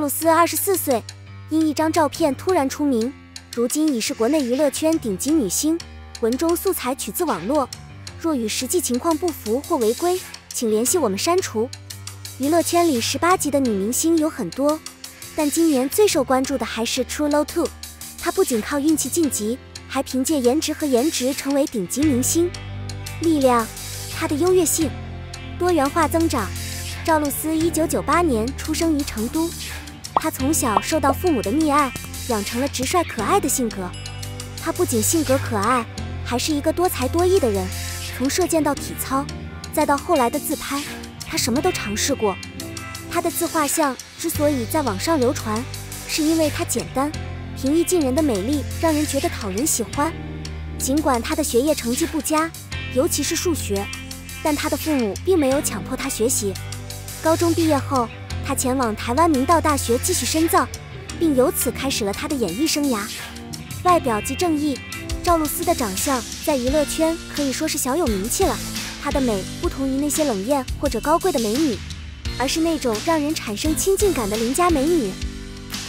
鲁斯24岁，因一张照片突然出名，如今已是国内娱乐圈顶级女星。文中素材取自网络，若与实际情况不符或违规，请联系我们删除。娱乐圈里18级的女明星有很多，但今年最受关注的还是 Truelove2。她不仅靠运气晋级，还凭借颜值成为顶级明星。力量，她的优越性，多元化增长。赵露思1998年出生于成都，她从小受到父母的溺爱，养成了直率可爱的性格。她不仅性格可爱，还是一个多才多艺的人。从射箭到体操，再到后来的自拍，她什么都尝试过。她的自画像之所以在网上流传，是因为她简单、平易近人的美丽让人觉得讨人喜欢。尽管她的学业成绩不佳，尤其是数学，但她的父母并没有强迫她学习。高中毕业后，他前往台湾明道大学继续深造，并由此开始了他的演艺生涯。外表即正义，赵露思的长相在娱乐圈可以说是小有名气了。她的美不同于那些冷艳或者高贵的美女，而是那种让人产生亲近感的邻家美女。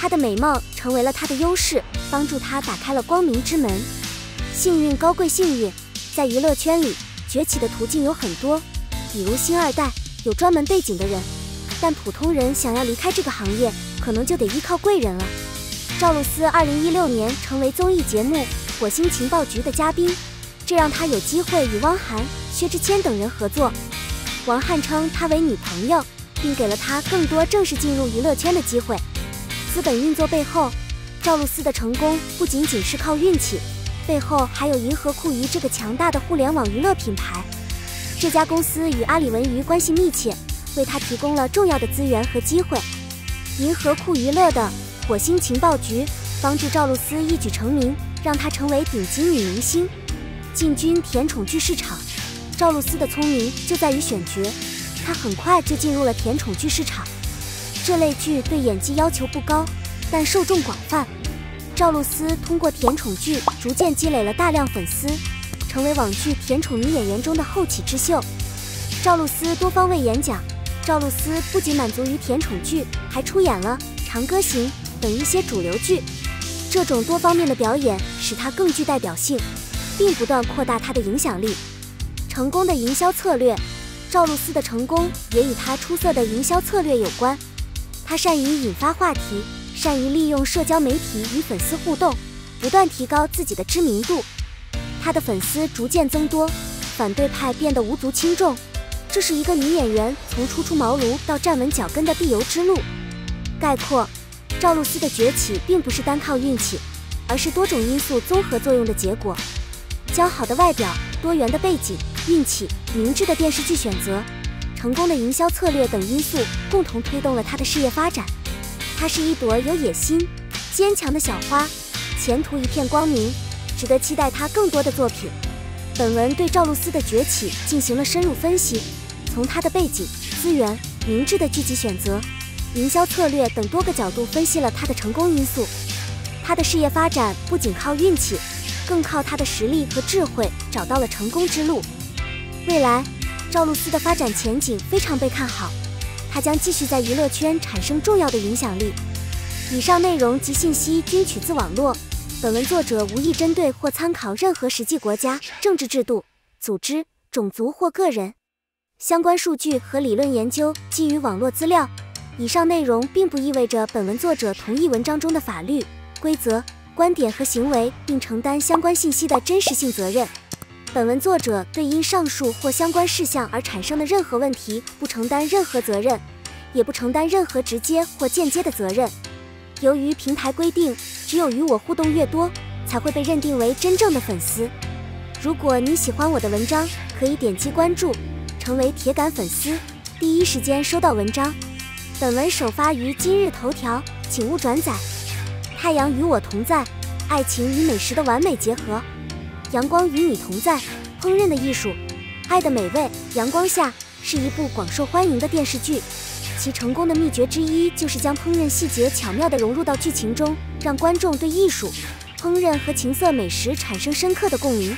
她的美貌成为了她的优势，帮助她打开了光明之门。幸运高贵幸运，在娱乐圈里崛起的途径有很多，比如星二代。有专门背景的人，但普通人想要离开这个行业，可能就得依靠贵人了。赵露思2016年成为综艺节目《火星情报局》的嘉宾，这让她有机会与汪涵、薛之谦等人合作。王翰称她为女朋友，并给了她更多正式进入娱乐圈的机会。资本运作背后，赵露思的成功不仅仅是靠运气，背后还有银河酷娱这个强大的互联网娱乐品牌。这家公司与阿里文娱关系密切，为他提供了重要的资源和机会。银河酷娱乐的《火星情报局》帮助赵露思一举成名，让她成为顶级女明星。进军甜宠剧市场，赵露思的聪明就在于选角，她很快就进入了甜宠剧市场。这类剧对演技要求不高，但受众广泛。赵露思通过甜宠剧逐渐积累了大量粉丝，成为网剧甜宠女演员中的后起之秀。赵露思多方位演讲，赵露思不仅满足于甜宠剧，还出演了《长歌行》等一些主流剧。这种多方面的表演使她更具代表性，并不断扩大她的影响力。成功的营销策略，赵露思的成功也与她出色的营销策略有关。她善于引发话题，善于利用社交媒体与粉丝互动，不断提高自己的知名度。她的粉丝逐渐增多，反对派变得无足轻重，这是一个女演员从初出茅庐到站稳脚跟的必由之路。概括：赵露思的崛起并不是单靠运气，而是多种因素综合作用的结果。姣好的外表、多元的背景、运气、明智的电视剧选择、成功的营销策略等因素共同推动了她的事业发展。她是一朵有野心、坚强的小花，前途一片光明。值得期待她更多的作品。本文对赵露思的崛起进行了深入分析，从她的背景、资源、明智的剧集选择、营销策略等多个角度分析了她的成功因素。她的事业发展不仅靠运气，更靠她的实力和智慧找到了成功之路。未来，赵露思的发展前景非常被看好，她将继续在娱乐圈产生重要的影响力。以上内容及信息均取自网络。本文作者无意针对或参考任何实际国家、政治制度、组织、种族或个人。相关数据和理论研究基于网络资料。以上内容并不意味着本文作者同意文章中的法律、规则、观点和行为，并承担相关信息的真实性责任。本文作者对因上述或相关事项而产生的任何问题不承担任何责任，也不承担任何直接或间接的责任。由于平台规定，只有与我互动越多，才会被认定为真正的粉丝。如果你喜欢我的文章，可以点击关注，成为铁杆粉丝，第一时间收到文章。本文首发于今日头条，请勿转载。太阳与我同在，爱情与美食的完美结合。阳光与你同在，烹饪的艺术，爱的美味。阳光下是一部广受欢迎的电视剧。其成功的秘诀之一就是将烹饪细节巧妙地融入到剧情中，让观众对艺术、烹饪和情色美食产生深刻的共鸣。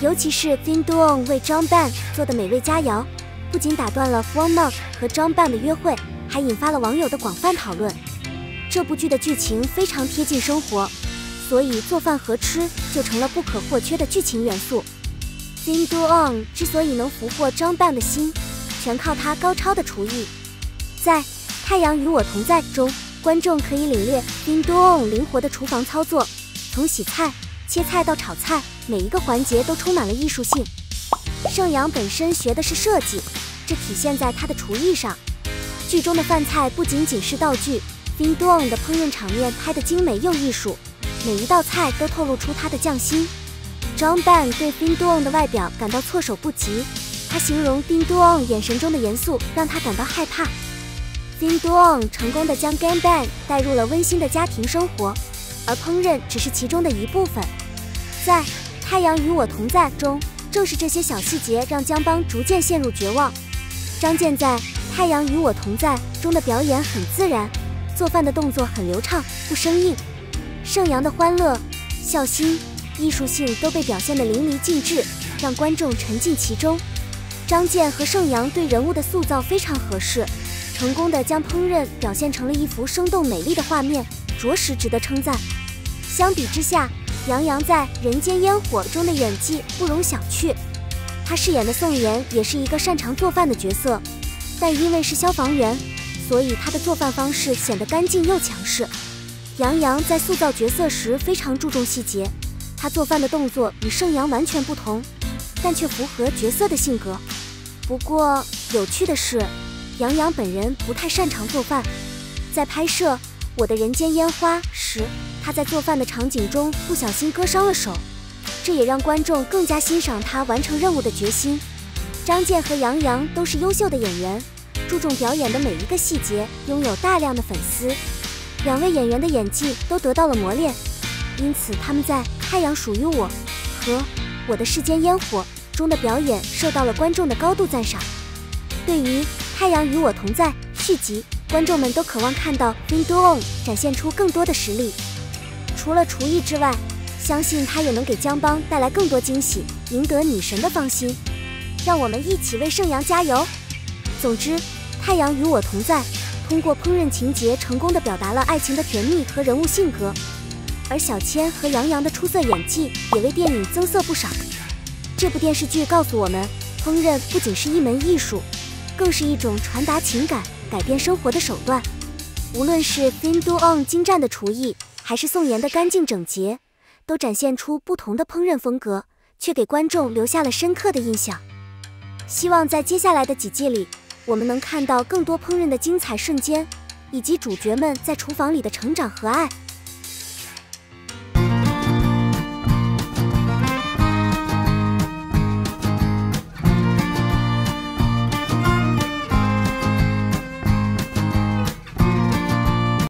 尤其是 Thin Duong 为 John Ban 做的美味佳肴，不仅打断了 Fong Nok 和 John Ban 的约会，还引发了网友的广泛讨论。这部剧的剧情非常贴近生活，所以做饭和吃就成了不可或缺的剧情元素。Sing Do On 之所以能俘获张半的心，全靠他高超的厨艺。在《太阳与我同在》中，观众可以领略 Sing Do On 灵活的厨房操作，从洗菜、切菜到炒菜，每一个环节都充满了艺术性。盛阳本身学的是设计，这体现在他的厨艺上。剧中的饭菜不仅仅是道具 ，Sing Do On 的烹饪场面拍得精美又艺术，每一道菜都透露出他的匠心。张半对 Sing Do On 的外表感到措手不及，他形容 Sing Do On 眼神中的严肃让他感到害怕。Sing Do On 成功地将 Gang Bang 带入了温馨的家庭生活，而烹饪只是其中的一部分。在《太阳与我同在》中，正是这些小细节让江帮逐渐陷入绝望。张健在《太阳与我同在》中的表演很自然，做饭的动作很流畅，不生硬。盛阳的欢乐、孝心、艺术性都被表现得淋漓尽致，让观众沉浸其中。张健和盛阳对人物的塑造非常合适，成功地将烹饪表现成了一幅生动美丽的画面，着实值得称赞。相比之下，杨洋在《人间烟火》中的演技不容小觑，他饰演的宋妍也是一个擅长做饭的角色。但因为是消防员，所以他的做饭方式显得干净又强势。杨洋在塑造角色时非常注重细节，他做饭的动作与盛阳完全不同，但却符合角色的性格。不过有趣的是，杨洋本人不太擅长做饭。在拍摄《我的人间烟花》时，他在做饭的场景中不小心割伤了手，这也让观众更加欣赏他完成任务的决心。张健和杨洋都是优秀的演员，注重表演的每一个细节，拥有大量的粉丝。两位演员的演技都得到了磨练，因此他们在《太阳属于我》和《我的世间烟火》中的表演受到了观众的高度赞赏。对于《太阳与我同在》续集，观众们都渴望看到 Sing Do On 展现出更多的实力。除了厨艺之外，相信他也能给江帮带来更多惊喜，赢得女神的芳心。让我们一起为盛阳加油！总之，《太阳与我同在》通过烹饪情节成功地表达了爱情的甜蜜和人物性格，而小千和杨洋的出色演技也为电影增色不少。这部电视剧告诉我们，烹饪不仅是一门艺术，更是一种传达情感、改变生活的手段。无论是 Sing Do On 精湛的厨艺，还是宋妍的干净整洁，都展现出不同的烹饪风格，却给观众留下了深刻的印象。希望在接下来的几季里，我们能看到更多烹饪的精彩瞬间，以及主角们在厨房里的成长和爱。